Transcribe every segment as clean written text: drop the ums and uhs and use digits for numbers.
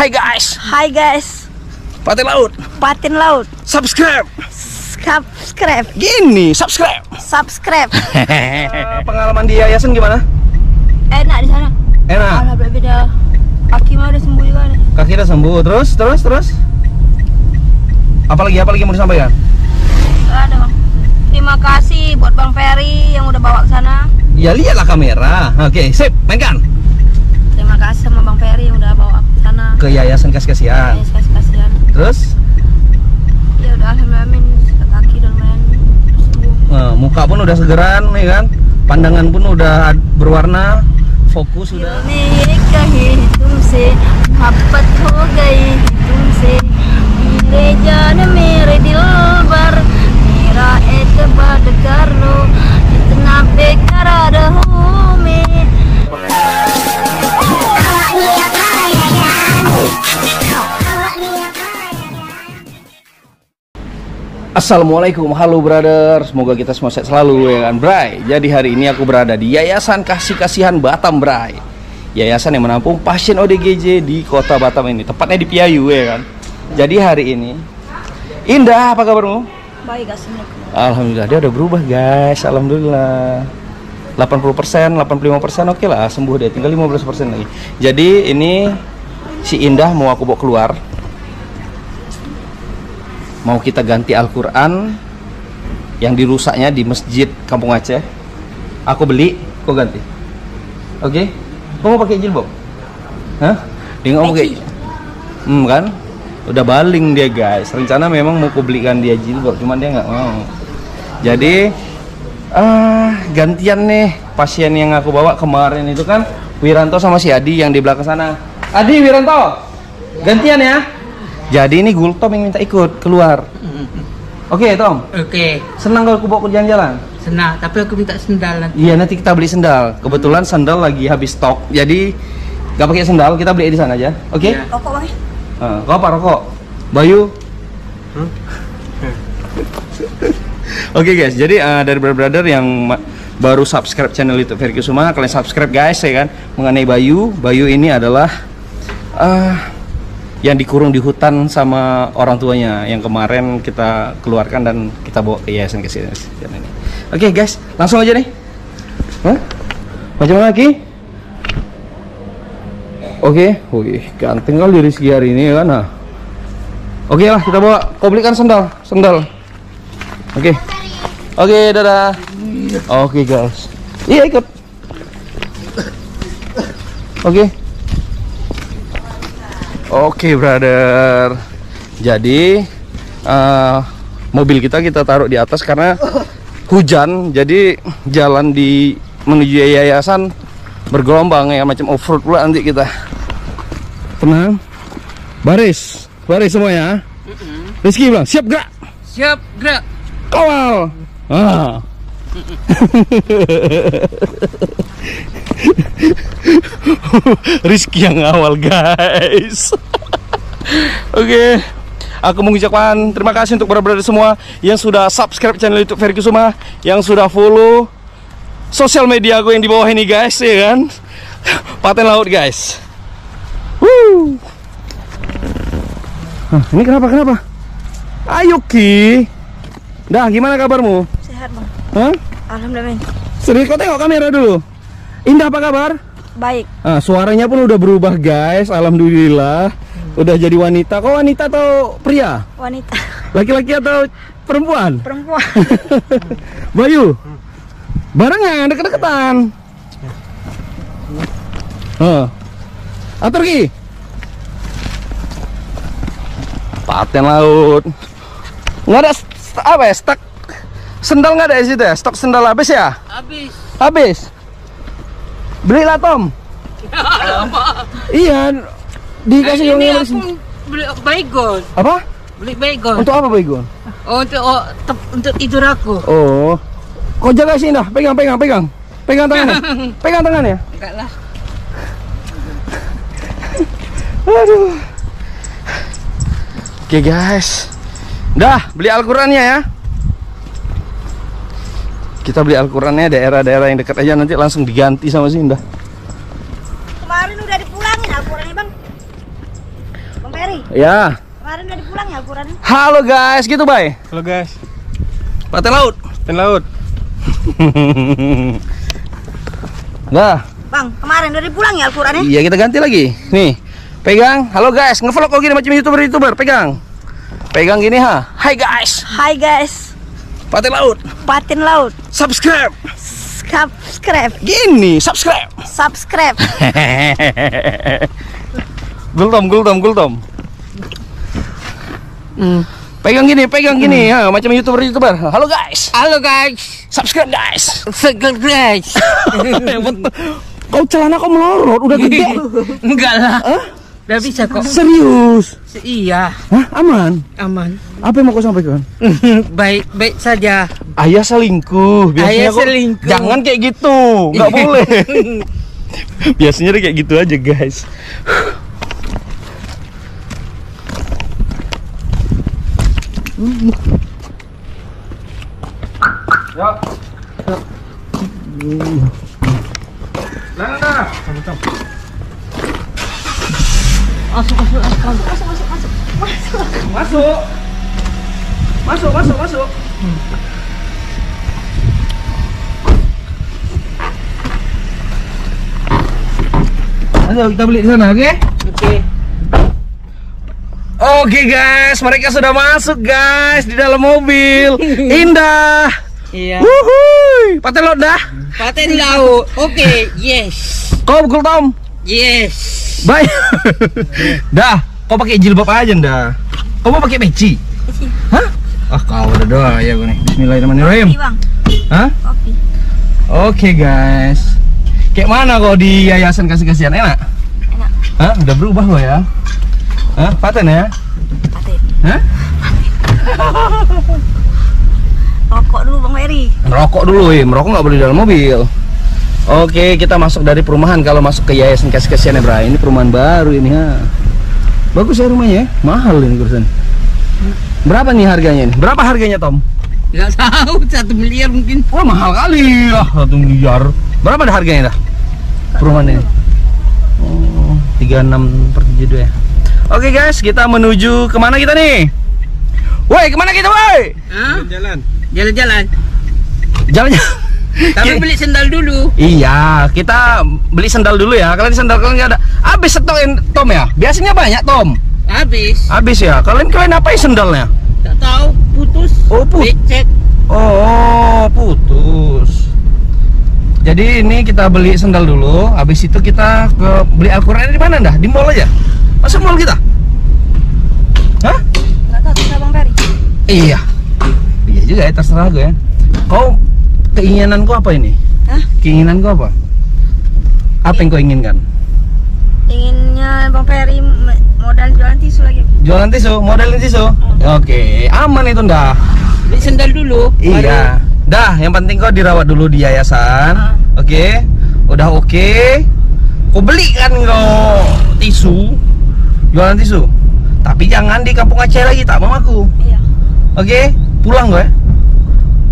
Hai guys. Patin laut. Subscribe. Gini, subscribe. Pengalaman di yayasan gimana? Enak di sana. Enak. Alhamdulillah beda. Kaki mah udah sembuh juga nih. Kaki udah sembuh. Terus. Apalagi mau disampaikan? Ada. Terima kasih buat Bang Ferry yang udah bawa ke sana. Ya lihatlah kamera. Oke, sip, mainkan. Terima kasih sama Bang Ferry yang udah bawa ke sana. Ke Yayasan Kasih-Kasihan. Terus? Ya udah alhamdulillah kaki udah lumayan sembuh. Muka pun udah segeran nih kan. Pandangan pun udah berwarna. Fokus sudah. Assalamualaikum, halo brother. Semoga kita semua sehat selalu ya kan, Bray. Jadi hari ini aku berada di Yayasan Kasih-Kasihan Batam, Bray. Yayasan yang menampung pasien ODGJ di kota Batam ini, tepatnya di Piayu ya kan. Jadi hari ini, Indah, apa kabarmu? Baik, assalamualaikum. Alhamdulillah, dia udah berubah guys, alhamdulillah. 80%, 85% oke lah, sembuh dia, tinggal 15% lagi. Jadi ini si Indah mau aku bawa keluar. Mau kita ganti Al-Quran yang dirusaknya di masjid Kampung Aceh. Aku beli, kau ganti. Oke? Kau mau pakai jilbab? Hah? Dia nggak mau pakai. Kan? Udah baling dia guys. Rencana memang mau aku belikan dia jilbab, cuman dia nggak mau. Jadi gantian nih pasien yang aku bawa kemarin itu kan Wiranto sama si Adi yang di belakang sana. Adi, Wiranto, gantian ya. Jadi ini Gultom yang minta ikut keluar. Oke, Tom? Oke. Senang kalau aku bawa ke jalan-jalan? Senang, tapi aku minta sendal. Iya, nanti kita beli sendal. Kebetulan sendal lagi habis stok. Jadi nggak pakai sendal, kita beli di sana aja. Oke? Okay? Rokok, Bang. Kau apa rokok? Bayu. Oke, guys. Jadi dari brother-brother yang baru subscribe channel itu Ferry Kesuma, kalian subscribe guys ya kan. Mengenai Bayu, Bayu ini adalah yang dikurung di hutan sama orang tuanya yang kemarin kita keluarkan dan kita bawa ke yayasan Kasih-Kasihan ini. Oke guys, langsung aja nih. Macam mana lagi? Oke, wih ganteng kali Rizky hari ini ya kan. Nah. Oke lah, kita bawa. Kau belikan sendal. Oke. Oke, dadah. Oke guys. Iya ikut. Oke. Oke, brother. Jadi mobil kita taruh di atas karena hujan. Jadi jalan di menuju yayasan bergelombang ya, macam off-road pula nanti kita. Tenang. Baris semua ya. Rizky bilang, siap gerak. Siap gerak. Kawal. Rizky yang awal guys. Oke. Aku mengucapkan terima kasih untuk brother-brother semua yang sudah subscribe channel YouTube Ferry Kesuma, yang sudah follow sosial media aku yang di bawah ini guys ya kan. Paten laut guys. Woo. Ini kenapa? Ayo Ki. Dah, gimana kabarmu? Sehat, Bang. Hah? Alhamdulillah. Serius, kau tengok kamera dulu. Indah, apa kabar? Baik. Suaranya pun udah berubah guys, alhamdulillah. Udah jadi wanita. Kok wanita atau pria? Wanita. Laki-laki atau perempuan? Perempuan. Bayu, barengan, deket-deketan. Atur Ki. Paten laut. Nggak ada apa ya? Stok sendal nggak ada di situ ya? Stok sendal habis ya? Habis. Belilah Tom. Iya, dikasih yang ini. Beli baygon. Apa? Beli baygon. Untuk apa baygon? Oh, untuk tidur aku. Oh. Kau jaga sini dah. Pegang. Pegang tangannya. Pegang tangannya. Enggak lah. Aduh. Oke, guys. Dah, beli Al-Qur'annya ya. Kita beli Al-Qurannya daerah-daerah yang dekat aja, nanti langsung diganti sama si Indah. Kemarin udah dipulangin Al-Qurannya Bang. Ferry. Ya. Kemarin udah pulang ya ukuran. Halo guys, gitu Bay. Halo guys. Paten laut. Paten laut. Nah. Bang, kemarin udah pulang ya ukurannya? Iya, kita ganti lagi. Nih. Pegang. Halo guys, ngevlog kok gini macam YouTuber. Pegang. Pegang gini ha. Hai guys. Hai guys. Paten laut. Paten laut. Subscribe. Subscribe. Gini, subscribe. Subscribe. Gultom. Pegang gini ya, macam YouTuber. Halo guys. Subscribe guys. Subscribe guys. Kau celana kau melorot, udah gede. Enggak lah. Hah? Udah bisa kok. Serius? Iya. Hah? Aman. Apa yang mau kau sampaikan? Baik saja. Ayah selingkuh. Jangan kayak gitu. Enggak boleh. Biasanya kayak gitu aja, guys. Masuk. Ayo kita beli di sana, oke? Oke. Oke guys, mereka sudah masuk guys di dalam mobil. Indah. Iya. Wuhui. Paten laut dah. Paten laut. Oke, yes. Kau pukul Tom? Yes. Baik. Dah, kau pakai jilbab aja dah. Kau mau pakai peci? Hah? Ah, kau udah doa ya gue nih. Bismillahirrahmanirrahim. Kopi, Bang. Hah? Kopi. Oke guys. Kayak mana kau di Yayasan Kasih-Kasihan, enak? Enak. Hah? Udah berubah kok ya? Hah? Paten ya? Paten. Hah? Paten. Rokok dulu Bang Ferry. Rokok dulu ya, merokok nggak boleh di dalam mobil. Oke, kita masuk dari perumahan. Kalau masuk ke Yayasan Kasih-Kasihan ya Bray. Ini perumahan baru ini ya. Bagus ya rumahnya ya? Mahal ini kurusan. Berapa nih harganya ini? Berapa harganya Tom? Nggak tahu, 1 miliar mungkin. Wah mahal kali lah, 1 miliar. Berapa dah harganya dah? Perumahan ini? Oh, 36/72 ya. Oke guys, kita menuju kemana kita nih? Woi, kemana kita woi? Jalan-jalan. Tapi beli sendal dulu. Iya, kita beli sendal dulu ya. Kalian sendal kalian nggak ada. Habis stokin Tom ya? Biasanya banyak Tom. Habis ya. Kalian apain sendalnya? Nggak tahu, putus. Oh, putus. Oh, putus. Jadi ini kita beli sendal dulu. Habis itu kita ke beli Al-Qur'an di mana dah? Di mall aja. Masuk mall kita? Hah? Nggak tahu terserah Bang Ferry. Iya. Iya juga ya, terserah gue ya. Kau, keinginan kau apa ini? Hah? Keinginan kau apa? Apa yang kau inginkan? Inginnya Bang Ferry modal jualan tisu lagi. Jualan tisu? Modalin tisu? Oh. Oke, aman itu ndah. Beli sendal dulu. Iya. Baru. Dah, yang penting kau dirawat dulu di yayasan. Oke. Udah oke. Kau belikan kau tisu. Jualan tisu, tapi jangan di Kampung Aceh lagi, tak mau aku. Iya. Oke, pulang gue.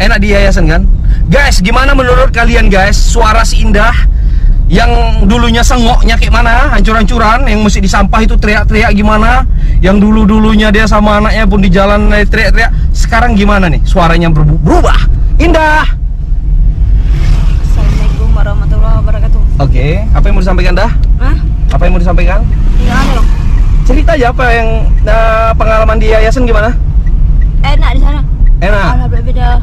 Enak di yayasan kan, guys. Gimana menurut kalian guys, suara si Indah yang dulunya sengoknya kayak mana, hancur-hancuran, yang mesti disampah itu teriak-teriak gimana, yang dulu-dulunya dia sama anaknya pun di jalan teriak-teriak, sekarang gimana nih, suaranya berubah, Indah. Assalamualaikum warahmatullahi wabarakatuh. Oke, apa yang mau disampaikan dah? Hah? Apa yang mau disampaikan? Iya, cerita aja apa yang pengalaman di yayasan gimana? Enak di sana. Enak. Alhamdulillah beda.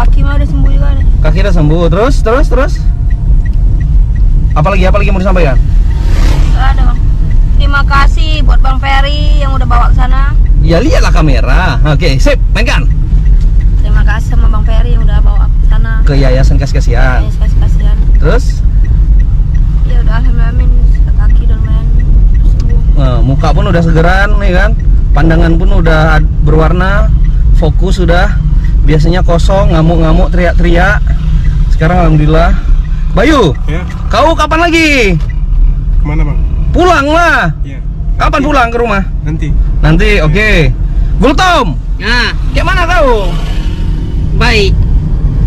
Kaki mah udah sembuh juga nih. Kaki udah sembuh. Terus. Apalagi mau disampaikan? Enggak ada, Bang. Terima kasih buat Bang Ferry yang udah bawa ke sana. Ya lihatlah kamera. Oke, sip. Mainkan. Terima kasih sama Bang Ferry yang udah bawa ke sana. Ke Yayasan Kasih-Kasihan. Terus? Ya udah alhamdulillah kaki udah lumayan sembuh. Muka pun udah segeran nih kan. Pandangan pun udah berwarna, fokus sudah. Biasanya kosong, ngamuk-ngamuk, teriak-teriak. Sekarang alhamdulillah. Bayu, ya. Kau kapan lagi? Kemana bang? Pulang lah. Ya. Kapan pulang ke rumah? Nanti, oke. Okay. Gultom. Nah, gimana kau? Baik.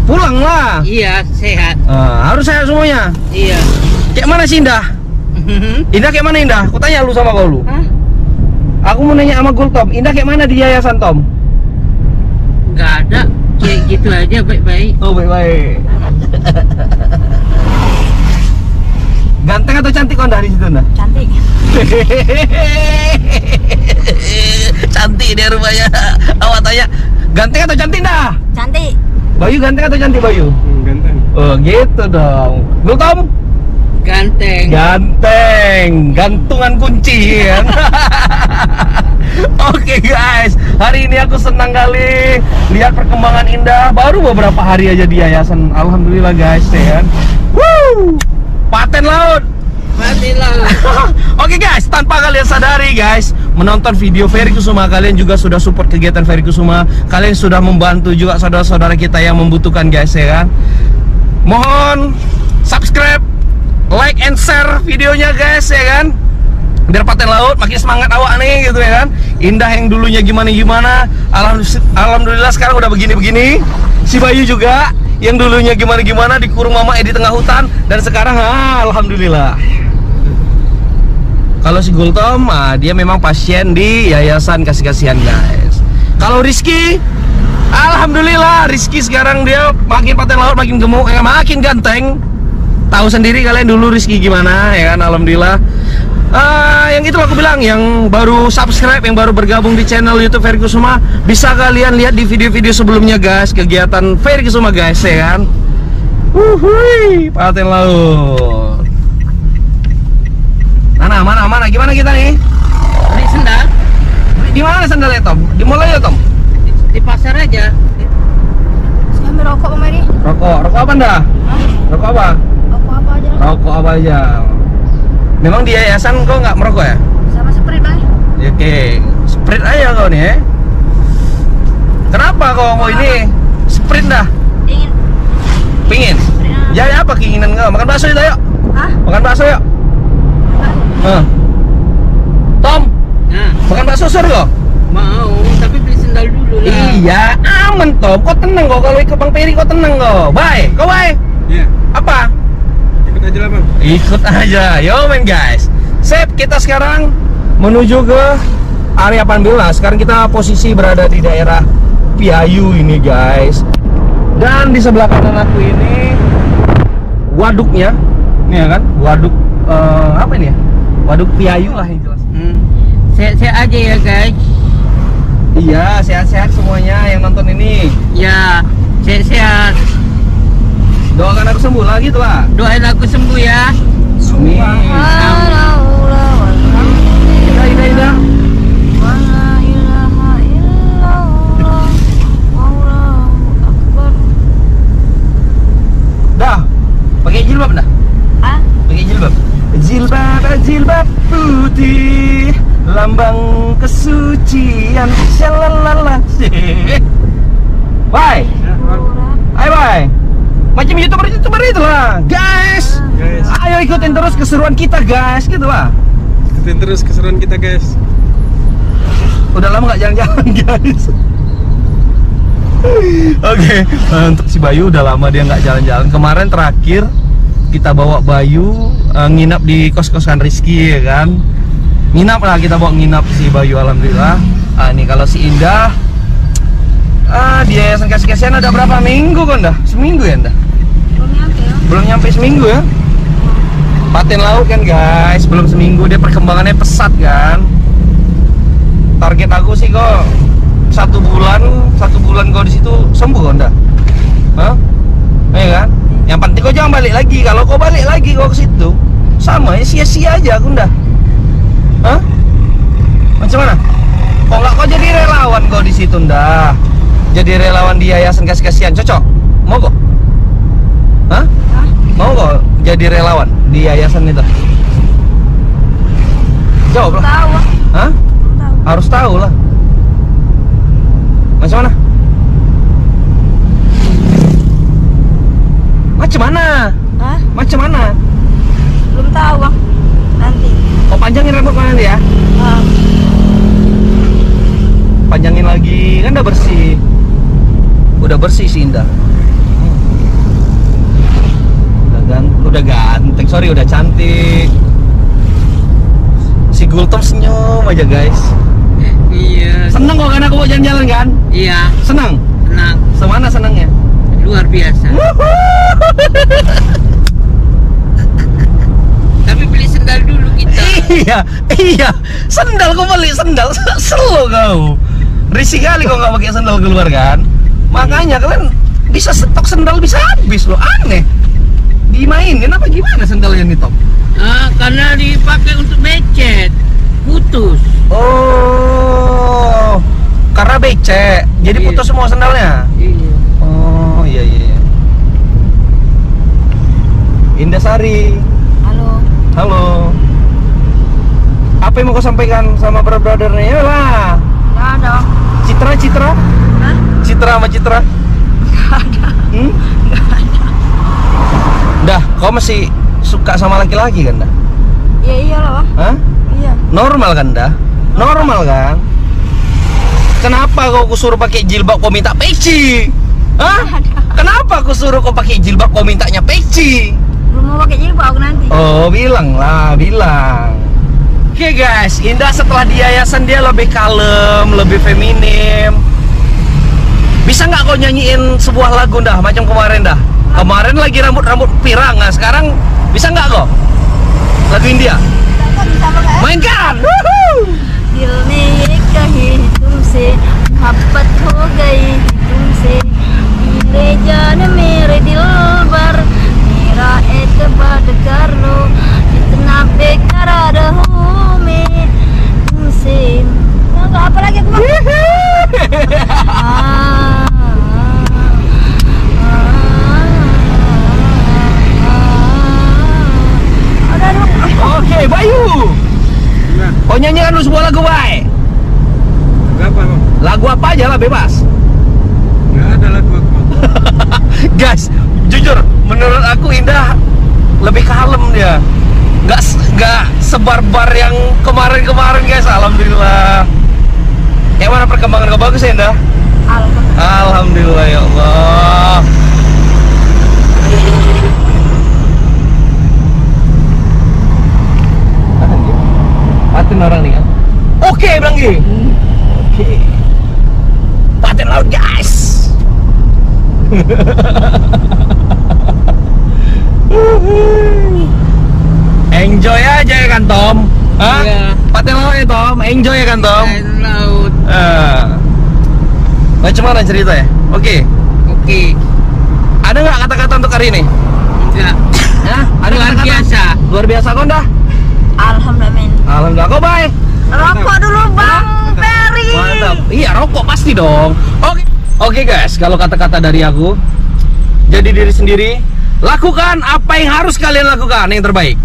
Pulang lah. Iya, sehat. Harus sehat semuanya. Iya. Kayak mana sih Indah? Indah kayak mana Indah? Aku tanya lu sama kau lu. Hah? Aku mau nanya sama Gul, Tom. Indah kayak mana di yayasan, Tom? Gak ada, kayak gitu aja, baik-baik. Oh, baik-baik. Ganteng atau cantik Ondah di situ, Ondah? Cantik. Cantik dia rupanya. Awak tanya, ganteng atau cantik, Ondah? Cantik. Bayu ganteng atau cantik, Bayu? Ganteng. Oh, gitu dong. Gul, Tom? Ganteng. Ganteng. Gantungan kunci. Ya? Oke guys, hari ini aku senang kali lihat perkembangan Indah. Baru beberapa hari aja di yayasan. Alhamdulillah guys, ya. Woo! Paten laut. Paten laut. Oke guys, tanpa kalian sadari guys, menonton video Ferry Kesuma, kalian juga sudah support kegiatan Ferry Kesuma. Kalian sudah membantu juga saudara-saudara kita yang membutuhkan guys, ya. Mohon subscribe, like and share videonya guys, ya kan, biar paten laut makin semangat awak nih gitu, ya kan. Indah yang dulunya gimana-gimana, alhamdulillah sekarang udah begini-begini. Si Bayu juga yang dulunya gimana-gimana, dikurung mama di tengah hutan, dan sekarang alhamdulillah. Kalau si Gultom, dia memang pasien di Yayasan Kasih-Kasihan guys. Kalau Rizky, alhamdulillah Rizky sekarang dia makin paten laut, makin gemuk, makin ganteng. Tahu sendiri kalian dulu Rizky gimana, ya kan. Alhamdulillah. Yang itu aku bilang, yang baru subscribe, yang baru bergabung di channel YouTube Ferry Kesuma, bisa kalian lihat di video-video sebelumnya guys, kegiatan Ferry Kesuma guys, ya kan. Wuhui, paten laut. Mana gimana kita nih? Beli sendal. Di mana sendalnya, Tom? Di mall ya, Tom? Di pasar aja. Sambil rokok kemarin. Rokok apa, Nda? Rokok apa? Rokok apa aja. Memang di yayasan kau nggak merokok ya? Sama Sprite, Bang. Oke, Sprite aja kau nih ya. Kenapa kau ini Sprite dah? Ingin. Pingin? Jadi apa keinginan kau? Makan bakso yuk. Hah? Makan bakso yuk. Tom, makan bakso sur kau? Mau, tapi beli sendal dulu lah. Iya, aman Tom. Kau tenang kau, kalau ikut Bang Ferry kau tenang kau. Bye, kau bye. Iya. Apa? Ikut aja, yo men guys. Sip, kita sekarang menuju ke area Pambila. Sekarang kita posisi berada di daerah Piayu ini guys. Dan di sebelah kanan aku ini waduknya, ini ya kan? Waduk apa ini ya? Waduk Piayu lah yang jelas. Sehat-sehat aja ya guys. Iya, sehat-sehat semuanya yang nonton ini. Ya, sehat-sehat. Doakan aku sembuh lagi tuh lah. Doain aku sembuh ya. Amin. Indah. Dah. Pakai jilbab dah. Hah? Pakai jilbab. Jilbab putih, lambang kesucian. Shalalala. Bye. Bye bye. Macam youtuber itulah guys. Ayo ikutin terus keseruan kita guys, gitu lah. Ikutin terus keseruan kita guys. Udah lama gak jalan-jalan guys. Oke, untuk si Bayu udah lama dia gak jalan-jalan. Kemarin terakhir kita bawa Bayu nginap di kos-kosan Rizky, ya kan. Nginap lah, kita bawa nginap si Bayu, alhamdulillah. Nih kalau si Indah, di Yayasan Kasih-Kasihan ada berapa minggu kan dah? Seminggu ya dah? Belum nyampe seminggu ya? Paten laut kan guys, belum seminggu, dia perkembangannya pesat kan. Target aku sih kok satu bulan kok di situ sembuh kan dah? Hah? Iya kan? Yang penting kok jangan balik lagi. Kalau kok balik lagi kok ke situ, sama ya sia-sia aja aku dah. Hah? Macam mana? Kok nggak kok jadi relawan kok di situ dah? Jadi relawan di Yayasan Kasih-Kasihan, cocok? Mau kok? Hah? Mau kok jadi relawan di yayasan itu? Jawab lah. Tahu. Hah? Tahu. Harus tahu lah. Macam mana? Hah? Macam mana? Belum tahu, Bang. Nanti. Oh, panjangin rambut nanti ya? Panjangin lagi, kan udah bersih. Udah bersih sih Indah. Udah ganteng, sorry, udah cantik. Si Gultom senyum aja guys. Kan aku mau jalan-jalan kan? Iya. Senang? Senang. Semana senangnya? Luar biasa. Tapi beli sendal dulu kita. Iya, iya. Sendal kau beli sendal, selo kau. Risih kali kau nggak pakai sendal keluar kan? Makanya kalian bisa stok sendal bisa habis loh, aneh. Dimainin apa gimana sendalnya nih Tom? Karena dipakai untuk becek, putus. Oh, karena becek, jadi iya. Putus semua sendalnya. Iya. Oh iya iya. Indah Sari. Halo. Halo. Apa yang mau kau sampaikan sama brother-brothernya? Yalah. Nggak ada. Citra. Hah? Citra sama Citra? Nggak ada. Hmm? Nggak ada. Dah, kau masih suka sama laki-laki kan dah? Ya iyalah. Hah? Iya. Normal kan dah? Normal kan? Kenapa kau kusuruh pakai jilbab kau minta peci? Hah? Kenapa kusuruh kau pakai jilbab kau mintanya peci? Belum mau pakai jilbab aku nanti. Oh, bilang. Oke guys, Indah setelah di yayasan dia lebih kalem, lebih feminim. Bisa nggak kau nyanyiin sebuah lagu dah, macam kemarin dah? Kemarin lagi rambut pirang, nah sekarang bisa nggak kok? Lagu India? Bisa banget. Mainkan! Woohoo! Dil mein ye kahi tumse, mohabbat ho gayi tumse, mere jaan mere dil bar, mera etbad kar lo, itna bekar ho mein tumse. Apa lagi aku? Oke, Bayu. Kau nyanyikan lu sebuah lagu, Bay. Lagu apa, Bang? Lagu apa aja lah, bebas. Nggak ada lagu apa. Guys, jujur, menurut aku Indah lebih kalem dia. Nggak sebarbar yang kemarin-kemarin, guys. Alhamdulillah. Kayak mana perkembangan kau bagus ya, Indah? Alhamdulillah. Alhamdulillah ya Allah. Paten orang nih kan? Oke, Bang G. Oke. Paten laut, guys. Enjoy aja ya kan, Tom? Hah? Iya. Paten laut ya, Tom? Enjoy ya kan, Tom? Paten laut. Bagaimana cerita ya? Oke. Oke. Ada nggak kata-kata untuk hari ini? Tidak. Hah? Ada luar kata-kata? Biasa. Luar biasa kok, dah? Alhamdulillah. Alhamdulillah. Kau baik. Rokok dulu Bang Ferry. Mantap. Iya rokok pasti dong. Oke, guys. Kalau kata-kata dari aku, jadi diri sendiri. Lakukan apa yang harus kalian lakukan yang terbaik.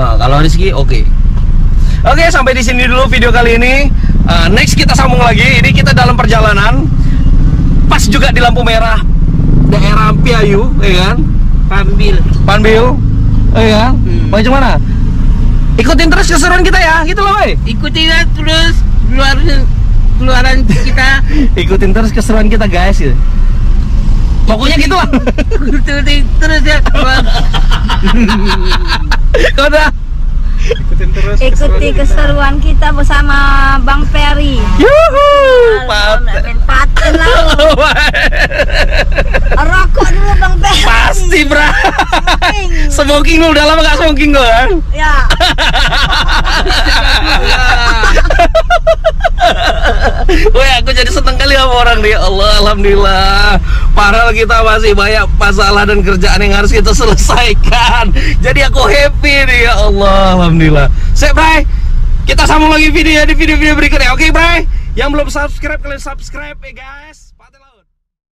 Nah, kalau Rizky, oke. Oke, sampai di sini dulu video kali ini. Next kita sambung lagi. Ini kita dalam perjalanan. Pas juga di lampu merah daerah Piayu, ya kan? Pambil. Oh iya, bagaimana? Ikutin terus keseruan kita ya, gitu loh, Bay. Ikutin terus keluaran kita. Ikutin terus keseruan kita, guys. Gitu. Pokoknya gitu lah. Ikutin terus ya. Kau dah. Ikuti keseruan kita bersama Bang Ferry. Yuhu. Paten laut. Rokok dulu Bang Ferry. Pasti bra. Smoking lu udah lama gak smoking gue kan? Ya. Woi aku jadi seneng kali sama orang nih. Allah, alhamdulillah. Padahal kita masih banyak masalah dan kerjaan yang harus kita selesaikan. Jadi aku happy nih ya Allah, alhamdulillah. Sip, Bray. Kita sambung lagi video di video-video berikutnya. Oke, Bray. Yang belum subscribe kalian subscribe ya guys.